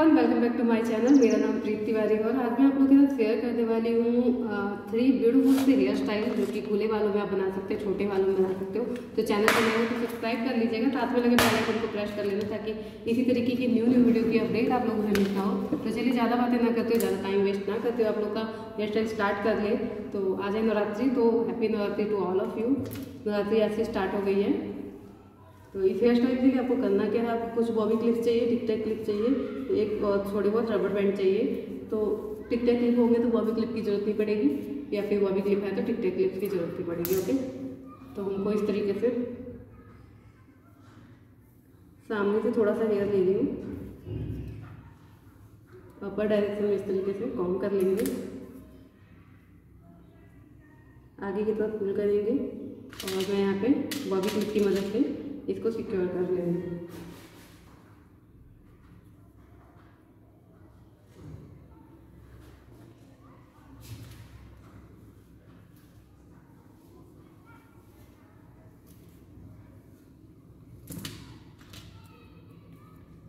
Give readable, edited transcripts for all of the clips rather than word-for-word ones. Everyone, welcome back to my channel. मेरा नाम प्रीत तिवारी और आज मैं आप लोगों के साथ शेयर करने वाली हूँ 3 ब्यूटीफुल से हेयर स्टाइल जो कि खुले वालों में आप बना सकते हो, छोटे वालों में बना सकते हो। तो चैनल पर नए हो तो सब्सक्राइब कर लीजिएगा, साथ में लगे बेल आइकन को प्रेस कर लेना ताकि इसी तरीके की न्यू वीडियो की अपडेट आप लोगों को मिलता हो। तो चलिए ज़्यादा बातें ना करते हो, ज़्यादा टाइम वेस्ट ना करते हो, आप लोग का हेयर स्टाइल स्टार्ट कर ले। तो आज है नवरात्रि, तो happy Navratri to all of you. Navratri आज से स्टार्ट हो गई है। तो इस हेयर स्टाइल के लिए आपको करना क्या है, आपको कुछ बॉबी क्लिप चाहिए, टिकटैक क्लिप चाहिए, तो एक थोड़े बहुत रबर बैंड चाहिए। तो टिकटैक क्लिप होंगे तो बॉबी क्लिप की जरूरत नहीं पड़ेगी, या फिर बॉबी क्लिप है तो टिकटैक क्लिप की जरूरत नहीं पड़ेगी। ओके, तो हमको इस तरीके से सामने से थोड़ा सा हेयर ले लेंगे, अपर डायरेक्शन में इस तरीके से कॉम्ब कर लेंगे, आगे की तरफ पुल करेंगे और मैं यहाँ पर बॉबी क्लिप की मदद से इसको सिक्योर कर लेंगे।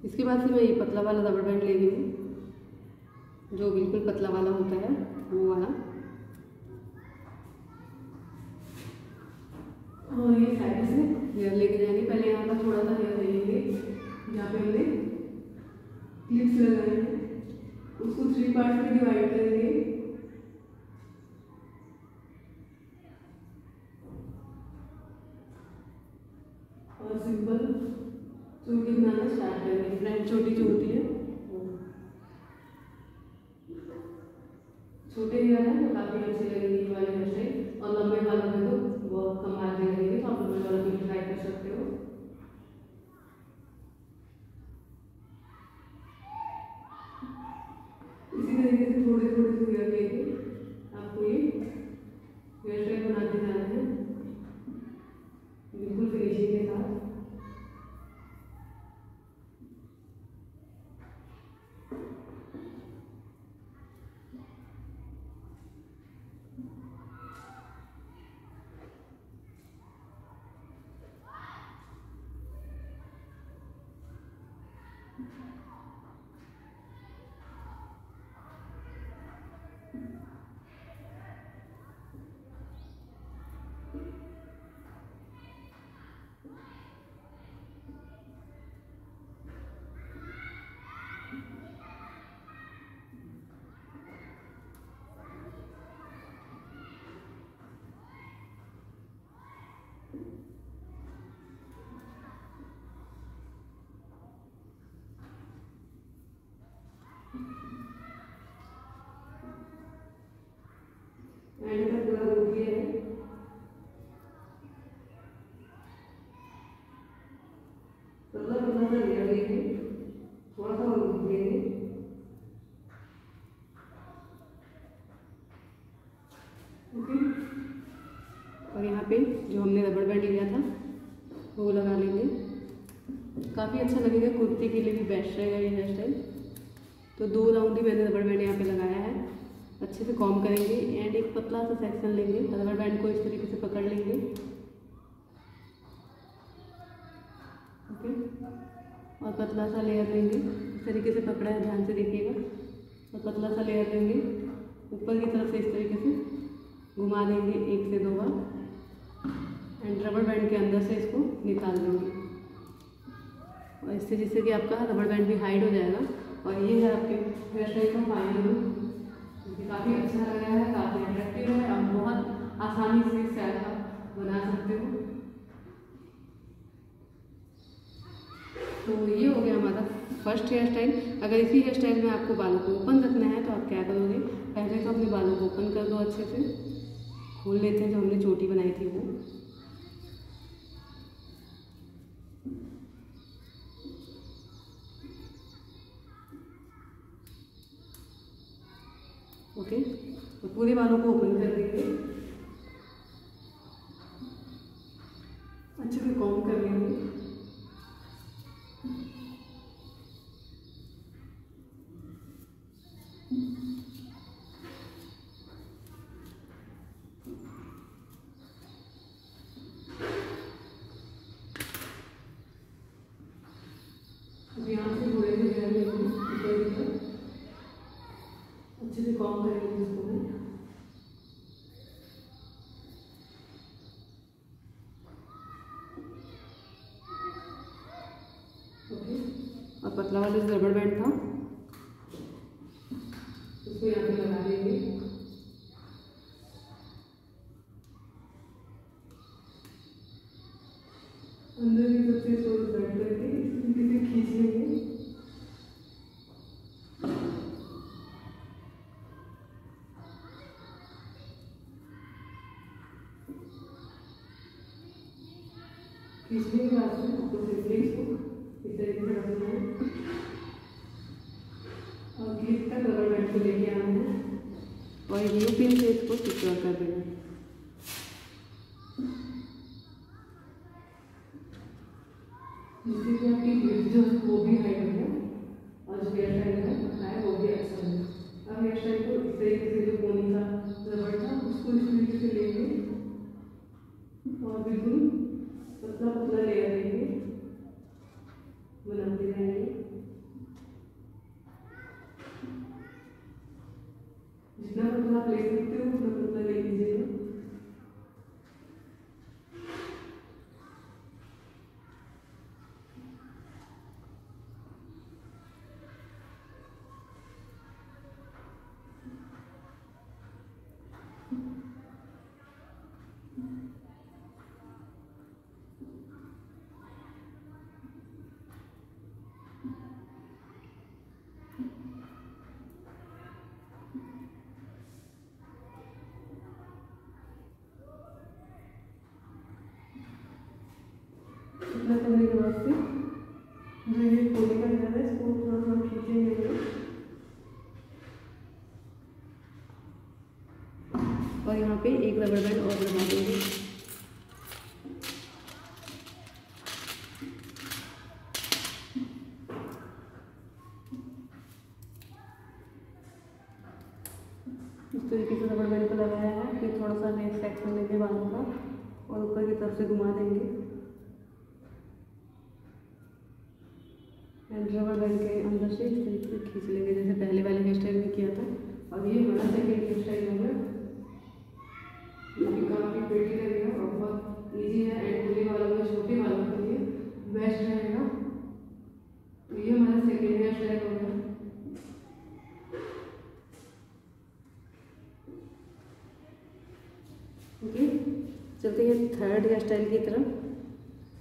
इसके बाद से मैं ये पतला वाला रबर बैंड ले रही हूँ, जो बिल्कुल पतला वाला होता है वो वाला, और ये साइड से हेयर लेके जाएंगे। पहले यहाँ पर थोड़ा सा हेयर लेंगे जहाँ पे हमने क्लिप्स लगाए हैं, उसको 3 पार्ट में डिवाइड करेंगे। और सिंपल चोटी बनाना स्टार्ट करेंगे, फ्रेंड छोटी जो होती है, छोटे हेयर है तो काफ़ी अच्छे लगेंगे वाले हेयर स्टाइल, और लंबे वालों में तो बहुत कमाल दे रही है। तो आप लोग वाला भी ट्राई कर सकते हो। इसी तरीके से थोड़े थोड़े से हेयर लेके आपको ये हेयर स्टाइल बनाते जाना है, बिल्कुल फिनिशिंग के साथ। और यहाँ पे जो हमने रबर बैंड लिया था वो लगा लेंगे, काफ़ी अच्छा लगेगा, कुर्ती के लिए भी बेस्ट रहेगा ये हेयर स्टाइल। तो 2 राउंड ही मैंने रबर बैंड यहाँ पे लगाया है। अच्छे से कॉम्ब करेंगे एंड एक पतला सा सेक्शन लेंगे, रबर बैंड को इस तरीके से पकड़ लेंगे। ओके, और पतला सा लेयर लेंगे, इस तरीके से पकड़ा है, ध्यान से देखिएगा। और पतला सा लेयर लेंगे, ऊपर की तरफ से इस तरीके से घुमा देंगे 1 से 2 बार एंड रबर बैंड के अंदर से इसको निकाल देंगे। और इससे जिससे कि आपका रबर बैंड भी हाइड हो जाएगा। और ये है आपके हेयर स्टाइल का फाइनल लुक, काफ़ी अच्छा लग रहा है, काफ़ी अट्रैक्टिव है, आप बहुत आसानी से इस स्टाइल का बना सकते हो। तो ये हो गया हमारा फर्स्ट हेयर स्टाइल। अगर इसी हेयर स्टाइल में आपको बालों को ओपन रखना है तो आप क्या करोगे, पहले तो अपने बालों को ओपन कर दो, अच्छे से खोल लेते हैं जो हमने चोटी बनाई थी वो। ओके, तो पूरे बालों को ओपन कर देंगे, अच्छे से कॉम्ब कर लेंगे। यहाँ अच्छे से काम करेंगे इसको भी। ओके, अब पतला वाला जो रबड़ बैंड था उसको यहाँ पे लगा देंगे। अंदर की तरफ से इसको बैठ करके इसे खींच लेंगे। इसलिए क्लास में आपको सिंपलिंग्स को इस तरीके से रखना है और क्लिप तक रबर बैंड को लेके आना है और एक यू पिन से इसको सिक्योर कर देना है। जिससे कि आपकी ग्रिप जो है वो भी हाइड हो जाए और जो हेयर साइड है खाए वो भी अच्छा हो। अब हेयर साइड को इस तरीके से जो कोनी का रबड़ था उसको इस तरीके से लेंगे और बिल्कुल पतला पतला लेयर देंगे, बनाते रहेंगे जितना पतला आप ले सकते हो उतना पतला ले लीजिएगा। करने के बाद से जो ये कोने का हिस्सा है इसको थोड़ा थोड़ा खींचेंगे और यहाँ पे एक रबर बैंड और लगा देंगे। इस तरीके से रबर बैंड को लगाया है कि थोड़ा सा नेक सेक्शन में भी बांध का और ऊपर की तरफ से घुमा देंगे। रबर बैंड के अंदर से इस तरीके से खींच लेंगे जैसे पहले वाले हेयर स्टाइल में किया था। और ये बड़ा सेकेंड हेयर स्टाइल होगा जो कि काफ़ी पेटी रहेगा और बहुत ईजी है एंड पूरे वालों में छोटे वालों के लिए बेस्ट रहेगा। तो ये हमारा सेकेंड हेयर स्टाइल होगा। ओके, चलते हैं थर्ड हेयर स्टाइल की तरफ।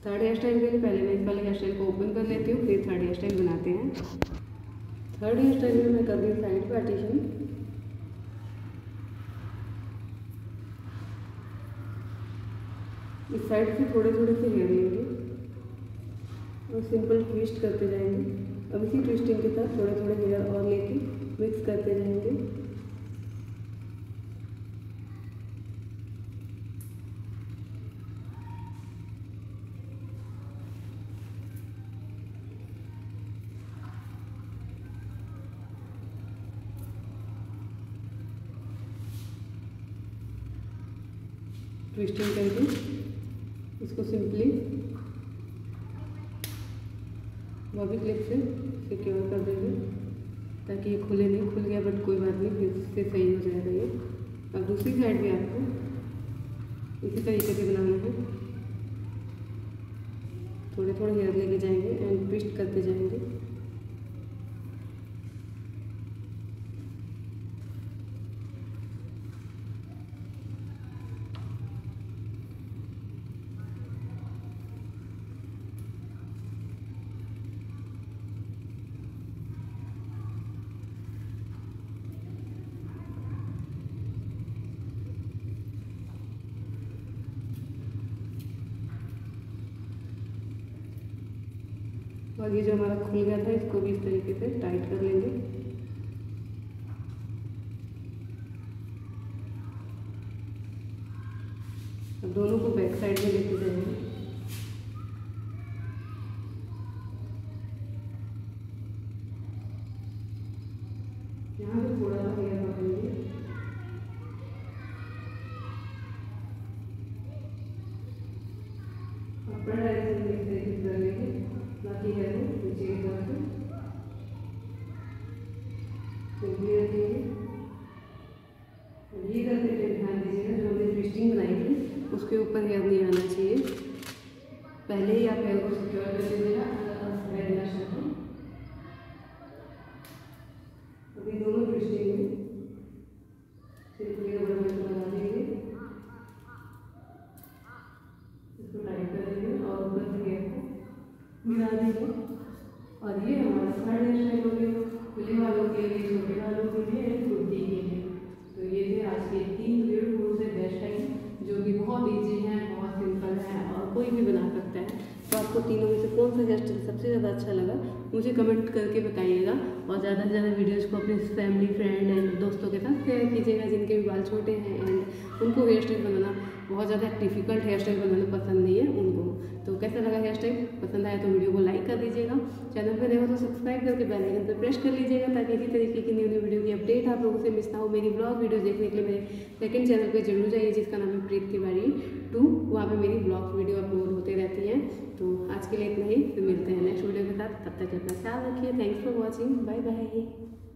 थर्ड हेयर स्टाइल के लिए पहले मैं इस वाले हेयर स्टाइल को ओपन कर लेती हूँ, फिर थर्ड हेयर स्टाइल बनाते हैं। थर्ड हेयर स्टाइल में मैं कर दी साइड पार्टीशन। इस साइड से थोड़े थोड़े से हेयर लेंगे और सिंपल ट्विस्ट करते जाएंगे। अब इसी ट्विस्टिंग के साथ थोड़े थोड़े हेयर और लेके मिक्स करते जाएंगे। ट्विस्टिंग करके इसको सिंपली बॉबी क्लिप से सिक्योर कर देंगे ताकि ये खुले नहीं। खुल गया बट कोई बात नहीं, फिर इससे सही हो जाएगा ये। अब दूसरी साइड भी आपको इसी तरीके से बनाना है। थोड़े थोड़े हेयर लेके जाएंगे एंड ट्विस्ट करते जाएंगे। और ये जो हमारा खुल गया था इसको भी इस तरीके से टाइट कर लेंगे। अब दोनों को बैक साइड में लेके जाएंगे। यहाँ पे थोड़ा सा हेयर पकड़ेंगे और डायरेक्शन में इस तरीके से कर लेंगे। बाकी है नीचे की तरफ पीस देंगे, सिर्फ ये बर्तन बना देंगे, इसको टाइट कर देंगे और ऊपर से गैप को मिला देंगे। और ये हमारा थर्ड हेयर स्टाइल हो गया, खुले वालों के लिए, छोटे वालों के लिए एंड कुर्ती के लिए। तो ये थे आज के 3 ब्यूटीफुल से बेस्ट टाइम जो कि बहुत ईजी है, बहुत सिंपल है और कोई भी बना सकता है। तो आपको तीनों में से कौन सा हेयर स्टाइल सबसे ज़्यादा अच्छा लगा मुझे कमेंट करके बताइएगा, और ज़्यादा से ज़्यादा वीडियोज़ को अपने फैमिली फ्रेंड एंड दोस्तों के साथ शेयर कीजिएगा जिनके भी बाल छोटे हैं एंड उनको हेयर स्टाइल बनाना बहुत ज़्यादा डिफिकल्ट हेयर स्टाइल बनाना पसंद नहीं है उनको। तो कैसा लगा हेयर स्टाइल, पसंद आया तो वीडियो को लाइक कर दीजिएगा, चैनल पर नए हो तो सब्सक्राइब करके बेल आइकन पर प्रेस कर लीजिएगा ताकि इसी तरीके की न्यू न्यू वीडियो की अपडेट आप लोगों से मिस ना हो। मेरी ब्लॉग वीडियो देखने के लिए मेरे सेकंड चैनल पर जरूर जाइए जिसका नाम है प्रीत तिवारी टू, वहाँ पर मेरी ब्लॉग वीडियो अपलोड होते रहती हैं। तो आज के लिए इतना ही, फिर मिलते हैं नेक्स्ट वीडियो के साथ। तब तक अपना ख्याल रखिए। Thanks for watching, bye bye.